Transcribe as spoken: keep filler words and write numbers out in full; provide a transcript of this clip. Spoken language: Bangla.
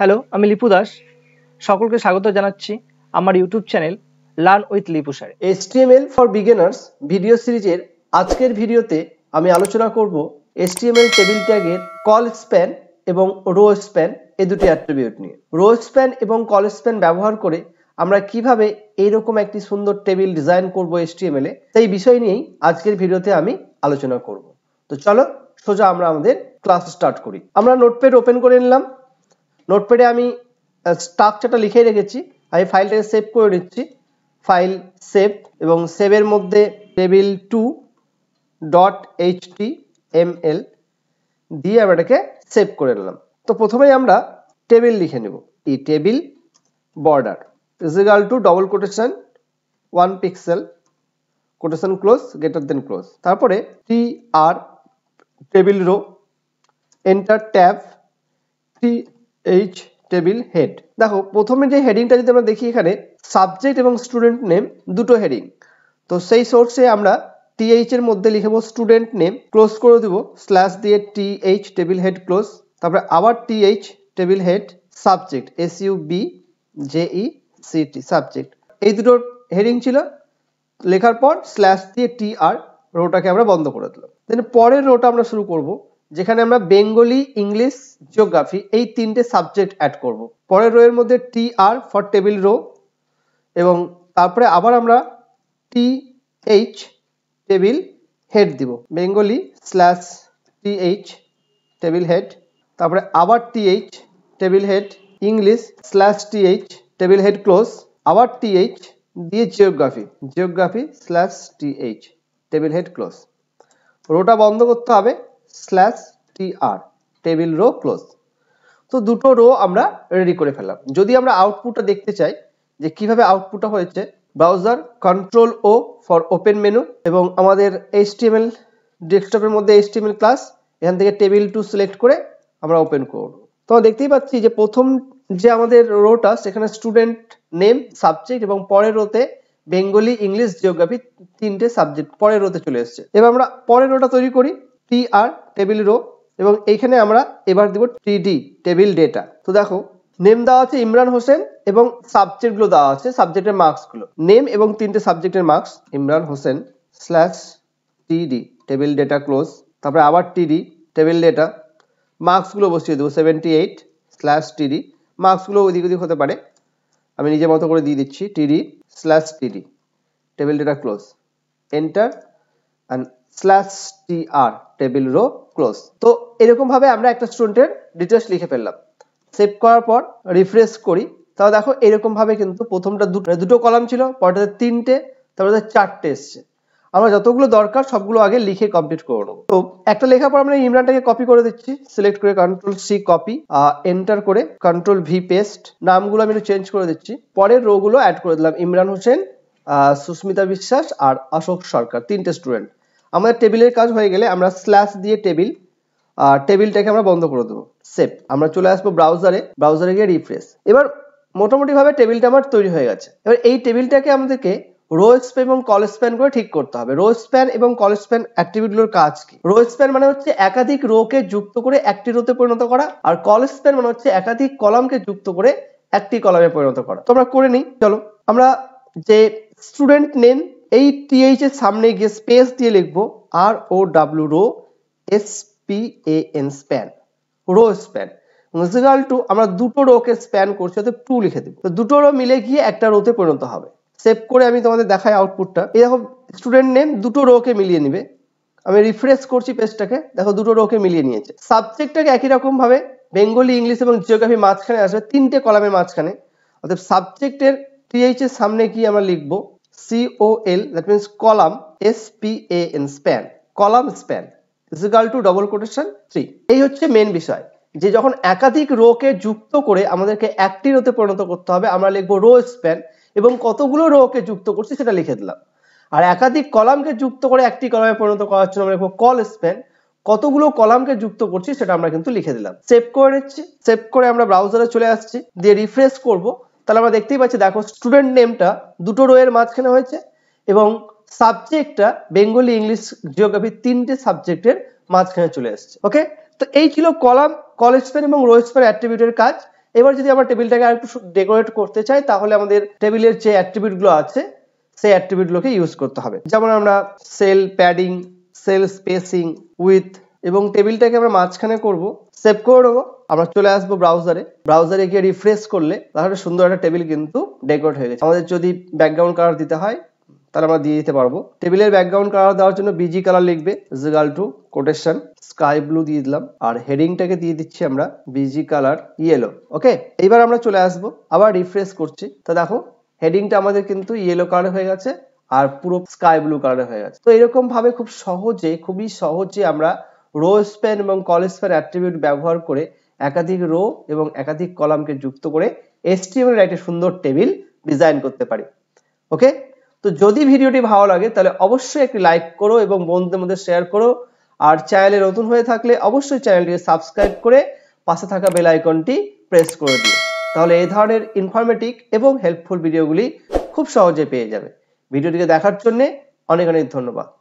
हेलो आमी लिपु दास सकलके स्वागत जानाচ্ছি আমার YouTube channel learn with Lipu sir HTML for beginners video সিরিজের আজকের ভিডিওতে আমি আলোচনা করব एचटीएमएल টেবিল ট্যাগের কল স্প্যান এবং রো স্প্যান এই দুটি অ্যাট্রিবিউট নিয়ে। রো স্প্যান এবং কল স্প্যান ব্যবহার করে আমরা কিভাবে এই রকম একটি সুন্দর টেবিল ডিজাইন করব एचटीएमएल এ সেই বিষয় নিয়ে আজকের ভিডিওতে আমি আলোচনা করব। তো চলো সোজা আমরা আমাদের ক্লাস স্টার্ট করি। আমরা নোটপ্যাড ওপেন করে নিলাম। নোটপ্যাডে আমি স্ট্রাকচারটা লিখে রেখেছি, আমি ফাইলটাকে সেভ করে নিচ্ছি। ফাইল সেভ এবং সেভের মধ্যে টেবিল টু ডট এইচটিএমএল দিয়ে আমরা এটাকে সেভ করে নিলাম। তো প্রথমেই আমরা টেবিল লিখে নেব। এই table border is equal to double quotation one pixel quotation close greater than close, তারপরে T R table row enter tab T H table head. দেখো প্রথমে যে হেডিংটা যদি আমরা দেখি, এখানে সাবজেক্ট এবং স্টুডেন্ট নেম দুটো হেডিং। তো সেই সোর্সে আমরা টিএইচ এর মধ্যে লিখব স্টুডেন্ট নেম, ক্লোজ করে দেব স্ল্যাশ দিয়ে টিএইচ টেবিল হেড ক্লোজ, তারপরে আবার TH table head subject S U B J E C T subject, এই দুটো হেডিং ছিল। লেখার পর স্ল্যাশ দিয়ে টি আর রোটাকে আমরা বন্ধ করে দিলাম। দেন পরের রোটা আমরা শুরু করব, যেখানে আমরা বেঙ্গলি ইংলিশ জিওগ্রাফি এই তিনটে সাবজেক্ট অ্যাড করব। পরের রো এর মধ্যে T R for table row এবং তারপরে আবার আমরা টি এইচ টেবিল হেড দিব Bengali slash T H table head, তারপরে আবার T H table head English slash T H table head close, আবার টি এইচ দিয়ে geography geography slash T H table head close. রোটা বন্ধ করতে হবে slash T R table row close. তো দুটো রো আমরা রেডি করে ফেললাম। যদি আমরা আউটপুটটা দেখতে চাই যে কিভাবে আউটপুটটা হয়েছে, browser control O for open menu এবং আমাদের এইচটিএমএল ডেস্কটপের মধ্যে এইচটিএমএল ক্লাস, এখান থেকে টেবিল টু সিলেক্ট করে আমরা ওপেন করব। তো দেখতেই পাচ্ছি যে প্রথম যে আমাদের রোটা সেখানে স্টুডেন্ট নেম সাবজেক্ট এবং পরের রোতে বেঙ্গলি ইংলিশ জিওগ্রাফি তিনটে সাবজেক্ট পরের রোতে চলে এসেছে। এবার আমরা পরের রোটা তৈরি করি টি আর টেবিল রো এবং এইখানে আমরা এবার দেব টিডি টেবিল ডেটা। তো দেখো নেম দেওয়া আছে ইমরান হোসেন এবং সাবজেক্টগুলো দেওয়া আছে, সাবজেক্টের মার্কসগুলো নেম এবং তিনটে সাবজেক্টের marks Imran Hossain slash TD table data close, তারপরে আবার টিডি টেবিল ডেটা মার্কসগুলো বসিয়ে দেবো সেভেন্টি এইট স্ল্যাশ টিডি, মার্কসগুলো ওইদিক ওদিক হতে পারে, আমি নিজের মতো করে দিয়ে দিচ্ছি TD slash TD table data close enter and slash T R table row close. তো এরকম ভাবে আমরা একটা স্টুডেন্টের ডিটেলস লিখে ফেললাম। সেভ করার পর রিফ্রেশ করি, তাহলে দেখো এরকম ভাবে কিন্তু প্রথমটা দুটো কলাম ছিল, পরেরটাতে তিনটে, তারপরে চারটে এসছে। আমরা যতগুলো দরকার সবগুলো আগে লিখে কমপ্লিট করে নেবো। তো একটা লেখার পর আমরা ইমরানটাকে কপি করে দিচ্ছি, সিলেক্ট করে কন্ট্রোল সি কপি এন্টার করে কন্ট্রোল ভি পেস্ট, নামগুলো আমি একটু চেঞ্জ করে দিচ্ছি, পরের রো গুলো অ্যাড করে দিলাম ইমরান হোসেন সুস্মিতা বিশ্বাস আর অশোক সরকার তিনটে স্টুডেন্ট। আমাদের টেবিলের কাজ হয়ে গেলে আমরা স্ল্যাশ দিয়ে টেবিল টেবিলটাকে আমরা বন্ধ করে দেবো। সেভ, আমরা চলে আসবো ব্রাউজারে, ব্রাউজারে গিয়ে রিফ্রেশ। এবার মোটামুটি ভাবে টেবিলটা আমার তৈরি হয়ে গেছে। এবার এই টেবিলটাকে আমাদেরকে রো স্প্যান এবং কল স্প্যান করে ঠিক করতে হবে। রো স্প্যান এবং কল স্প্যান অ্যাট্রিবিউটগুলোর কাজ কি? রো স্প্যান মানে হচ্ছে একাধিক রোকে যুক্ত করে একটি রোতে পরিণত করা, আর কল স্প্যান মানে হচ্ছে একাধিক কলামকে যুক্ত করে একটি কলামে পরিণত করা। তোমরা করে নিই। চলো আমরা যে স্টুডেন্ট নেম এই টিএইচ এর সামনে গিয়ে স্পেস দিয়ে লিখবো R O W row S P A N span row span equal to আমরা দুটো রোকে স্প্যান করছি, অর্থাৎ টু লিখে দেবো। দুটো রো মিলে গিয়ে একটা রোতে পরিণত হবে। সেভ করে আমি তোমাদের দেখাই আউটপুটটা। এই দেখো স্টুডেন্ট নেম দুটো রোকে মিলিয়ে নিবে। আমি রিফ্রেশ করছি পেজটাকে, দেখো দুটো রোকে মিলিয়ে নিয়েছে। সাবজেক্টটাকে একই রকম ভাবে বেঙ্গলি ইংলিশ এবং জিওগ্রাফি মাঝখানে আসবে, তিনটে কলামের মাঝখানে, অর্থাৎ সাবজেক্টের টিএইচ এর সামনে গিয়ে আমরা লিখবো col that means column span span column span is equal to double quotation three। এই হচ্ছে মেন বিষয়, যে যখন একাধিক রোকে যুক্ত করে আমাদেরকে একটি রোতে পরিণত করতে হবে, আমরা লিখবো রো স্প্যান এবং কতগুলো রোকে যুক্ত করছি সেটা লিখে দিলাম। আর একাধিক কলামকে যুক্ত করে একটি কলামে পরিণত করার জন্য আমরা লিখবো কল স্প্যান, কতগুলো কলামকে যুক্ত করছি সেটা আমরা কিন্তু লিখে দিলাম। সেভ করে নিচ্ছি। সেভ করে আমরা ব্রাউজারে চলে আসছি, দিয়ে রিফ্রেশ করবো। তাহলে আমরা দেখতেই পাচ্ছি দেখো স্টুডেন্ট নেমটা দুটো রো এর মাঝখানে হয়েছে এবং সাবজেক্টটা বেঙ্গলি ইংলিশ জিওগ্রাফি তিনটে সাবজেক্টের মাঝখানে চলে এসেছে। ওকে, তো এই ছিল কলাম কল স্প্যান এবং রো স্প্যান অ্যাট্রিবিউটের কাজ। এবার যদি আমরা টেবিলটাকে আরেকটু ডেকোরেট করতে চাই তাহলে আমাদের টেবিলের যে অ্যাট্রিবিউটগুলো আছে সেই অ্যাট্রিবিউটগুলোকে ইউজ করতে হবে। যেমন আমরা cell padding, cell spacing, width এবং টেবিলটাকে আমরা মাঝখানে করব, সেভ করে নেব। আমরা চলে আসবো ব্রাউজারে, ব্রাউজারে গিয়ে রিফ্রেশ করলে তাহলে সুন্দর একটা টেবিল কিন্তু ডেকোরেট হয়ে গেছে। আমাদের যদি ব্যাকগ্রাউন্ড কালার দিতে হয় তাহলে আমরা দিয়ে দিতে পারবো। টেবিলের ব্যাকগ্রাউন্ড কালার দেওয়ার জন্য বিজি কালার লিখবে equal to quotation sky blue দিয়ে দিলাম, আর হেডিংটাকে দিয়ে দিচ্ছি আমরা বিজি কালার ইয়েলো। ওকে, এইবার আমরা চলে আসবো, আবার রিফ্রেশ করছি, তা দেখো হেডিংটা আমাদের কিন্তু ইয়েলো কালার হয়ে গেছে আর পুরো স্কাই ব্লু কালার হয়ে গেছে। তো এরকম ভাবে খুব সহজে খুবই সহজে আমরা রো স্প্যান এবং কলস্প্যান অ্যাট্রিবিউট ব্যবহার করে একাধিক রো এবং একাধিক কলামকে যুক্ত করে এইচটিএমএল এর একটা সুন্দর টেবিল ডিজাইন করতে পারি। ওকে, তো যদি ভিডিওটি ভালো লাগে তাহলে অবশ্যই একটি লাইক করো এবং বন্ধুদের মধ্যে শেয়ার করো, আর চ্যানেলে নতুন হয়ে থাকলে অবশ্যই চ্যানেলটিকে সাবস্ক্রাইব করে পাশে থাকা বেল আইকনটি প্রেস করে দিও। তাহলে এই ধরনের ইনফরমেটিভ এবং হেল্পফুল ভিডিওগুলি খুব সহজে পেয়ে যাবে। ভিডিওটিকে দেখার জন্য অনেক অনেক ধন্যবাদ।